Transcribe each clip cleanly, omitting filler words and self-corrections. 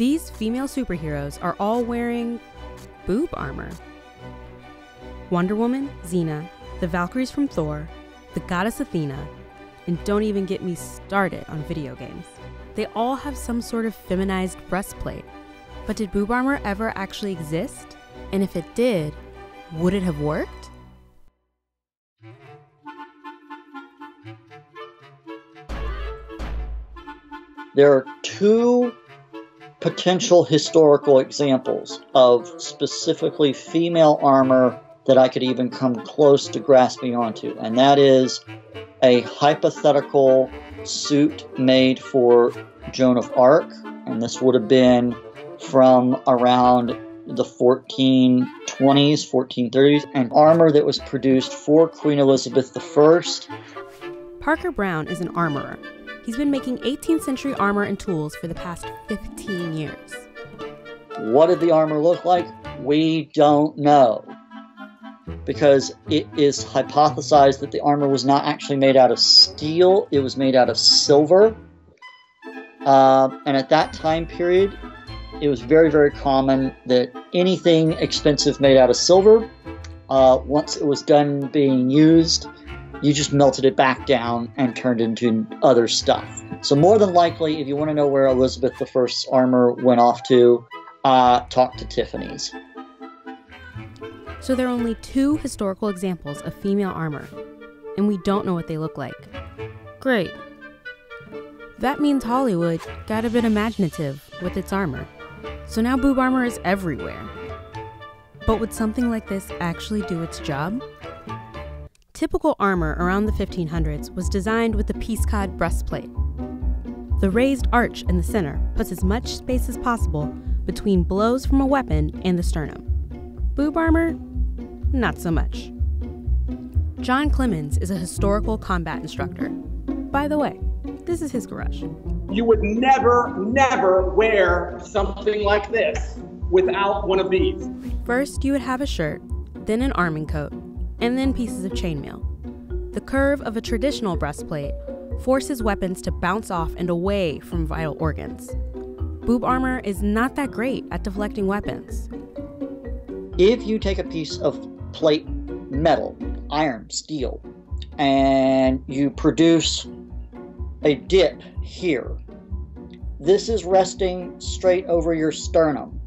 These female superheroes are all wearing boob armor. Wonder Woman, Xena, the Valkyries from Thor, the goddess Athena, and don't even get me started on video games. They all have some sort of feminized breastplate. But did boob armor ever actually exist? And if it did, would it have worked? There are two potential historical examples of specifically female armor that I could even come close to grasping onto, and that is a hypothetical suit made for Joan of Arc, and this would have been from around the 1420s, 1430s, and armor that was produced for Queen Elizabeth I. Parker Brown is an armorer. He's been making 18th century armor and tools for the past 15 years. What did the armor look like? We don't know, because it is hypothesized that the armor was not actually made out of steel, it was made out of silver. And at that time period, it was very, very common that anything expensive made out of silver, once it was done being used, you just melted it back down and turned into other stuff. So more than likely, if you want to know where Elizabeth I's armor went off to, talk to Tiffany's. So there are only two historical examples of female armor, and we don't know what they look like. Great. That means Hollywood got a bit imaginative with its armor. So now boob armor is everywhere. But would something like this actually do its job? Typical armor around the 1500s was designed with the peascod breastplate. The raised arch in the center puts as much space as possible between blows from a weapon and the sternum. Boob armor? Not so much. John Clemens is a historical combat instructor. By the way, this is his garage. You would never, never wear something like this without one of these. First, you would have a shirt, then an arming coat, and then pieces of chainmail. The curve of a traditional breastplate forces weapons to bounce off and away from vital organs. Boob armor is not that great at deflecting weapons. If you take a piece of plate metal, iron, steel, and you produce a dip here, this is resting straight over your sternum.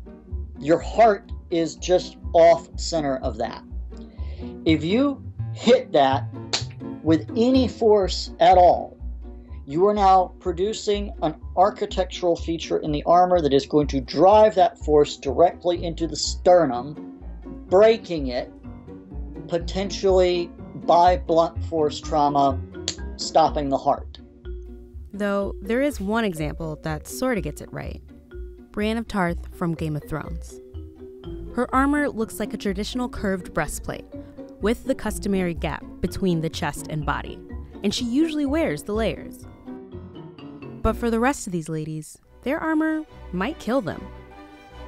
Your heart is just off center of that. If you hit that with any force at all, you are now producing an architectural feature in the armor that is going to drive that force directly into the sternum, breaking it, potentially by blunt force trauma, stopping the heart. Though there is one example that sort of gets it right. Brienne of Tarth from Game of Thrones. Her armor looks like a traditional curved breastplate, with the customary gap between the chest and body, and she usually wears the layers. But for the rest of these ladies, their armor might kill them.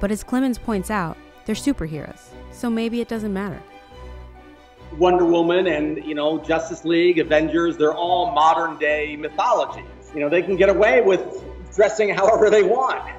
But as Clemens points out, they're superheroes, so maybe it doesn't matter. Wonder Woman and, Justice League, Avengers, they're all modern day mythologies. They can get away with dressing however they want.